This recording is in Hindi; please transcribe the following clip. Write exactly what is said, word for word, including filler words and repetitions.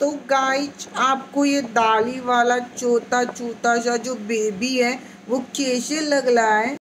तो गाइज आपको ये दाढ़ी वाला चोता चूता सा जो बेबी है वो कैसे लग रहा है।